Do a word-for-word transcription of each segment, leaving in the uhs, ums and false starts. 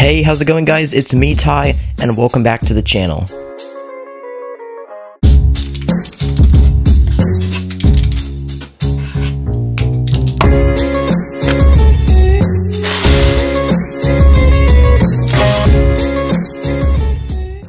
Hey, how's it going guys? It's me, Tay, and welcome back to the channel.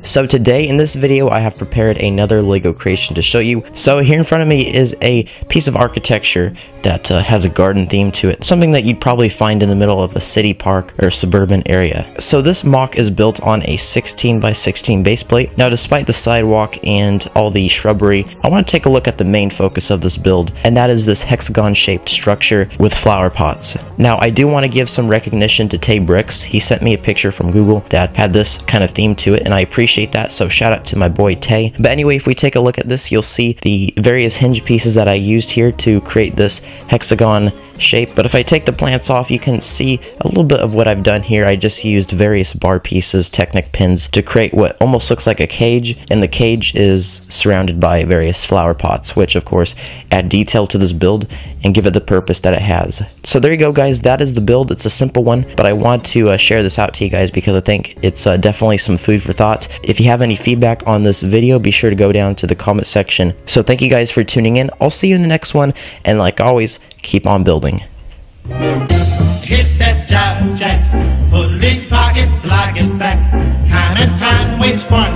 So today in this video, I have prepared another LEGO creation to show you. So here in front of me is a piece of architecture that uh, has a garden theme to it, something that you'd probably find in the middle of a city park or a suburban area. So this M O C is built on a sixteen by sixteen base plate. Now, despite the sidewalk and all the shrubbery, I want to take a look at the main focus of this build, and that is this hexagon-shaped structure with flower pots. Now, I do want to give some recognition to Tay Bricks. He sent me a picture from Google that had this kind of theme to it, and I appreciate that, so shout out to my boy Tay. But anyway, if we take a look at this, you'll see the various hinge pieces that I used here to create this hexagon shape. But if I take the plants off, you can see a little bit of what I've done here. I just used various bar pieces, Technic pins, to create what almost looks like a cage, and the cage is surrounded by various flower pots, which of course add detail to this build and give it the purpose that it has. So there you go guys, that is the build. It's a simple one, but I want to uh, share this out to you guys because I think it's uh, definitely some food for thought. If you have any feedback on this video, be sure to go down to the comment section. So thank you guys for tuning in. I'll see you in the next one, and like always, keep on building. Hit that job, Jack. Full in pocket, block it back. Time and time waits for